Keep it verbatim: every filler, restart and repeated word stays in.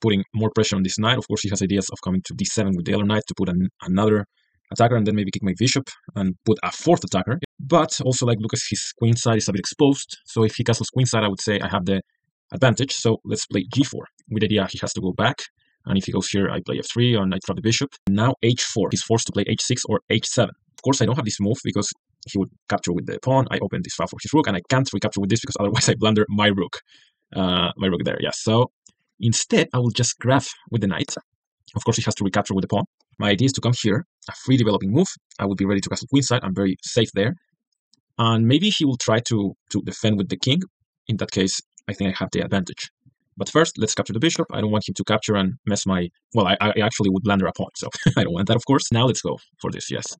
putting more pressure on this knight. Of course, he has ideas of coming to d seven with the other knight to put an, another attacker and then maybe kick my bishop and put a fourth attacker. But also, like Lucas, his queenside is a bit exposed. So if he castles queenside, I would say I have the advantage. So let's play g four. With the idea he has to go back. And if he goes here, I play f three and I trap the bishop. Now h four. He's forced to play h six or h seven. Of course, I don't have this move because he would capture with the pawn. I open this file for his rook, and I can't recapture with this because otherwise I blunder my rook. Uh, my rook there, yeah. So instead, I will just grab with the knight. Of course, he has to recapture with the pawn. My idea is to come here, a free developing move. I would be ready to castle queenside. I'm very safe there. And maybe he will try to, to defend with the king. In that case, I think I have the advantage. But first, let's capture the bishop. I don't want him to capture and mess my... Well, I, I actually would blunder a pawn, so I don't want that, of course. Now let's go for this, yes.